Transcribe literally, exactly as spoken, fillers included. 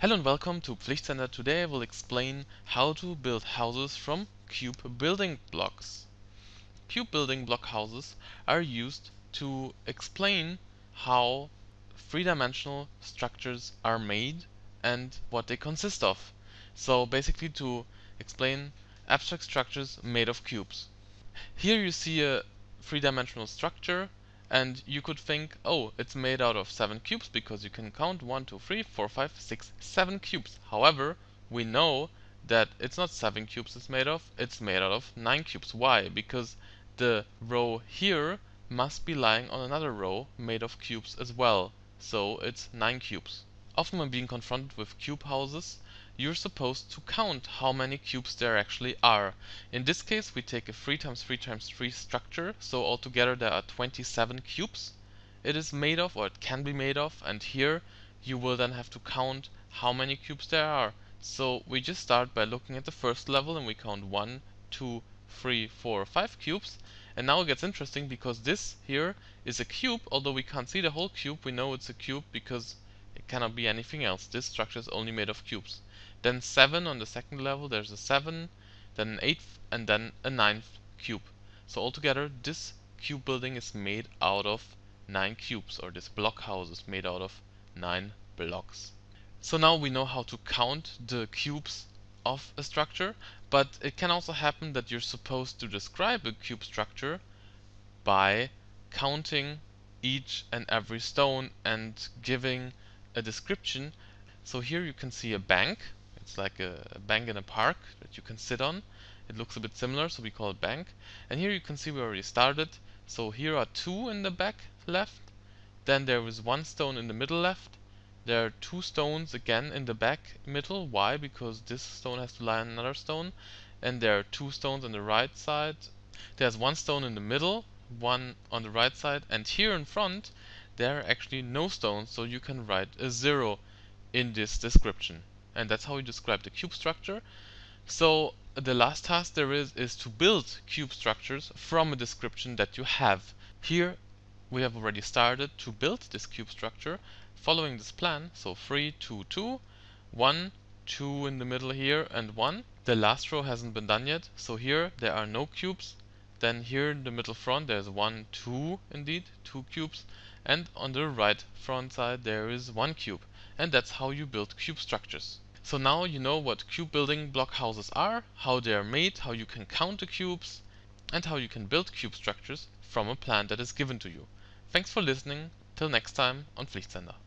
Hello and welcome to Pflichtsender. Today I will explain how to build houses from cube building blocks. Cube building block houses are used to explain how three-dimensional structures are made and what they consist of. So basically to explain abstract structures made of cubes. Here you see a three-dimensional structure. And you could think, oh, it's made out of seven cubes because you can count one, two, three, four, five, six, seven cubes. However, we know that it's not seven cubes it's made of, it's made out of nine cubes. Why? Because the row here must be lying on another row made of cubes as well. So it's nine cubes. Often when being confronted with cube houses, you're supposed to count how many cubes there actually are. In this case, we take a three times three times three structure, so altogether there are twenty-seven cubes it is made of, or it can be made of, and here you will then have to count how many cubes there are. So we just start by looking at the first level and we count one, two, three, four, five cubes. And now it gets interesting because this here is a cube, although we can't see the whole cube, we know it's a cube because it cannot be anything else. This structure is only made of cubes. Then seven on the second level, there's a seven, then an eighth, and then a ninth cube. So altogether, this cube building is made out of nine cubes, or this blockhouse is made out of nine blocks. So now we know how to count the cubes of a structure, but it can also happen that you're supposed to describe a cube structure by counting each and every stone and giving a description. So here you can see a bank. It's like a, a bank in a park that you can sit on. It looks a bit similar, so we call it bank. And here you can see we already started. So here are two in the back left. Then there is one stone in the middle left. There are two stones again in the back middle. Why? Because this stone has to lie on another stone. And there are two stones on the right side. There's one stone in the middle, one on the right side. And here in front, there are actually no stones, so you can write a zero in this description. And that's how you describe the cube structure. So the last task there is is to build cube structures from a description that you have. Here we have already started to build this cube structure following this plan. So three, two, two, one, two in the middle here, and one. The last row hasn't been done yet, so here there are no cubes. Then here in the middle front there's one, two, indeed, two cubes. And on the right front side there is one cube. And that's how you build cube structures. So now you know what cube building block houses are, how they are made, how you can count the cubes, and how you can build cube structures from a plan that is given to you. Thanks for listening. Till next time on Pflichtsender.